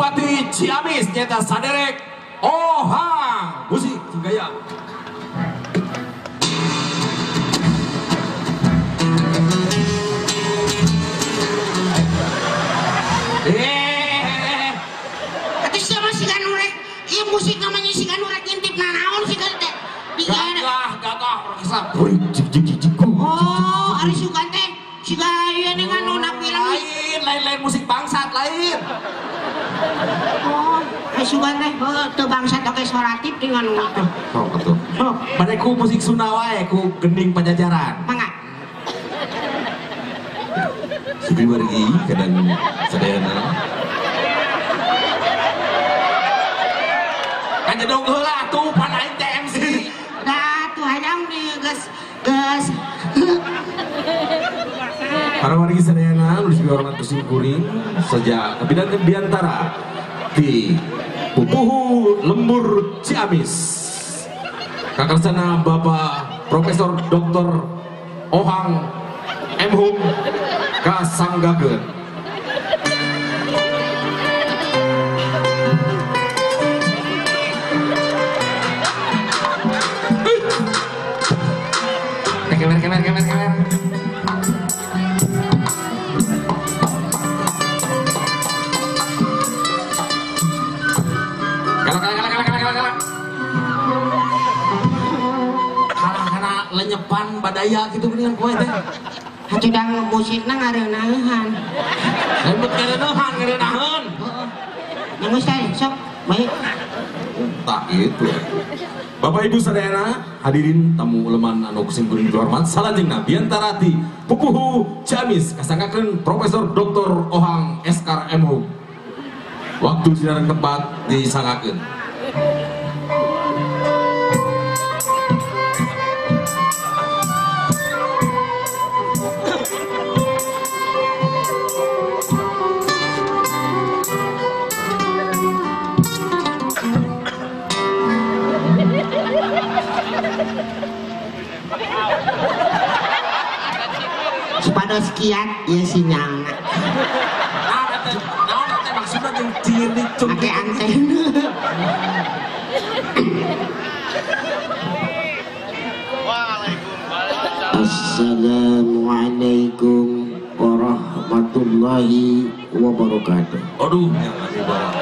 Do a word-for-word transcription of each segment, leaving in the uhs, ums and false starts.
Bupati Ciamis nyata saderek Ohang musik gaya. Eh, tapi sama si kanurek, iya musik namanya si kanurek ngintip nanaon si kante. Gagah, gagah, perkasa. Oh, hari si kante, si gaya dengan nona bilang lain, lain, lain musik bangsat lain. Oh, sugan teh teu bangsat oke soratip dengan waktu. Oh, betul. Oh, bade ku musik Sunawa ya ku gending Pajajaran. Mangga. Sugi wargi kadang sadayana. Kan jedong heula atuh pan aing teh M C. Da tuh hayang di geus geus. Para wargi sadayana nu dihormat kuring sejak kebidan kebiantara di Pupuhu Lembur Ciamis kakarsana Bapak Profesor Doktor Ohang M Hum Kasanggageun kemer kemer kemer kemer nyepan badaya gitu dengan kowe teh. Hati dang musikna ngareunaheun. Lembut ngareunaheun, ngareunaheun. Heeh. Nangis teh sok baik. Tah kitu. Bapak Ibu sadayana, hadirin tamu leman anu kusimburing dihormat salajengna biantara ti Pupuhu Ciamis kasanggakeun Profesor Doktor Ohang Eskar M Hum. Waktu dan tempat disanggakeun. Sepado sekian ya sinyalnya. Ah, naon teh maksudna jeung ciri cung. Ake antena. Assalamualaikum warahmatullahi wabarakatuh. Aduh, ya masih barang.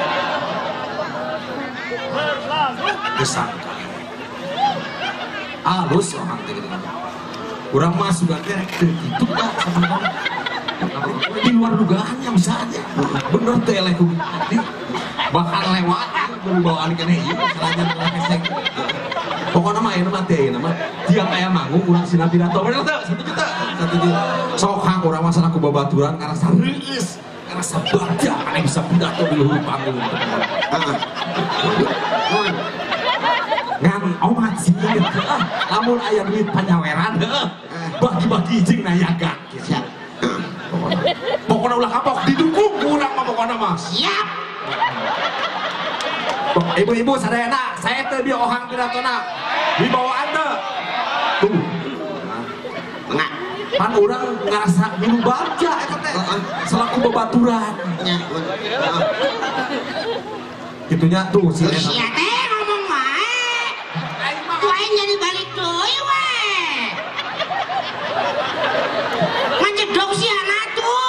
Besar. Alus orang teh gitu. Kurang mah sudah kayak gitu lah sama orang di luar dugaannya misalnya bener teh leku bahkan lewat bawa anak ini misalnya dalam esek pokoknya mah ini mah teh nama tiap ayam manggung kurang sinapirato bener teh satu juta satu juta sohang kurang masalah aku babaturan karena serius karena sabar aja aneh bisa pidato di luar panggung ngan omat sih namun ayam duit panyaweran bagi-bagi izin nayaga siap pokoknya ulah kapok didukung kurang mah pokoknya mah siap ibu-ibu sadayana saya teh di Ohang pidatona dibawaan teh tuh enggak pan orang ngerasa dulu baca selaku bebaturan gitunya tuh siap teh ngomong wae tuh aja jadi balik doi wae manjedok si anak tuh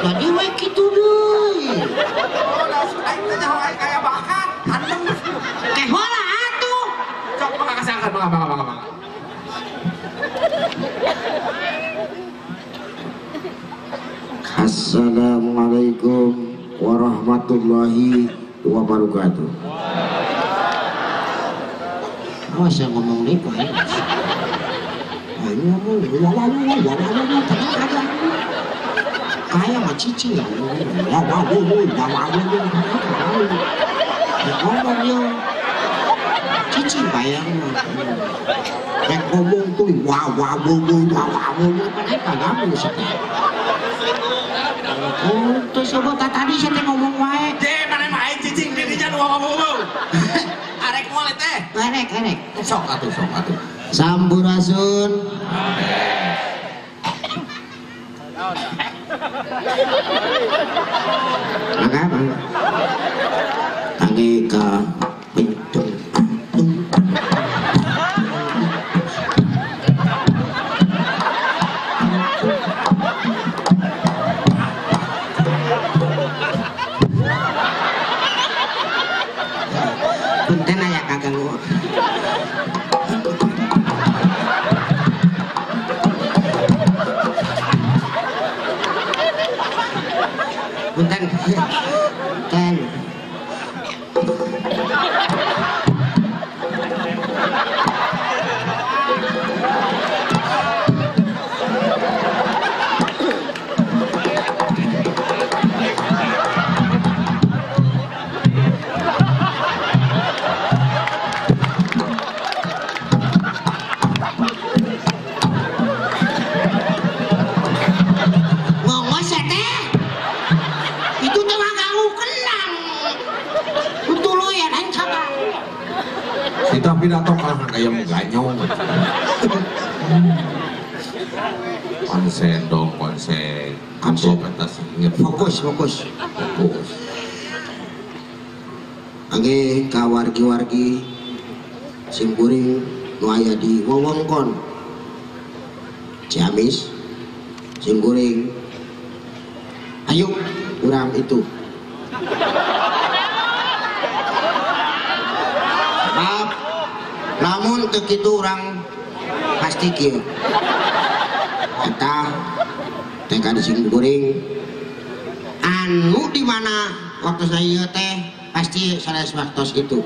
jadi wae gitu doi kayak bakat kayak hola atuh cok maka kasih angkat maka maka maka maka Assalamualaikum warahmatullahi wabarakatuh. Wah, saya ngomong deh, Pak. Ayo, kayak mah cicing ya. Ya, wah, wah, wah, wah, ngomong ya. Cicing bayang. Kayak ngomong tuh, wah, wah, wah, wah, wah, wah, kenapa kamu sekarang? Oh, tuh sobat tadi saya ngomong wae. Deh, mana main cicing dirinya dua ngomong. Arek mole teh. Arek, arek. Sok atuh, sok atuh. Sampurasun. Amin. Maka aneka pintu. Punten aja kaganggu. Punten. Ten. Kita pidato kalau kayak mengganyong konsen dong, konsen amplop atas fokus fokus fokus ange ka wargi-wargi sing kuring nu aya di wewengkon Ciamis sing kuring ayo urang itu maaf. Namun kegitu orang pasti kia entah teka disini kuring anu dimana waktu saya teh pasti saya waktu itu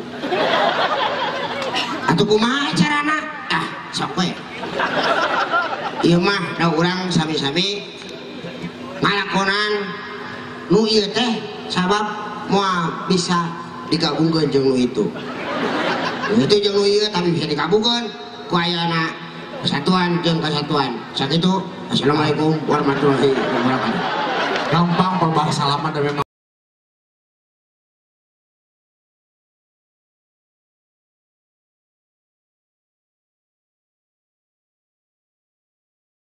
atau kumaha carana ah sokwe iya mah ada orang sami-sami ngalakonan nu iya teh sabab mau bisa digabungkan jeng itu itu jauh iya tapi bisa dikabungkan kuayana kesatuan jeng kesatuan saat itu assalamualaikum warahmatullahi wabarakatuh gampang berbahasa lama dan memang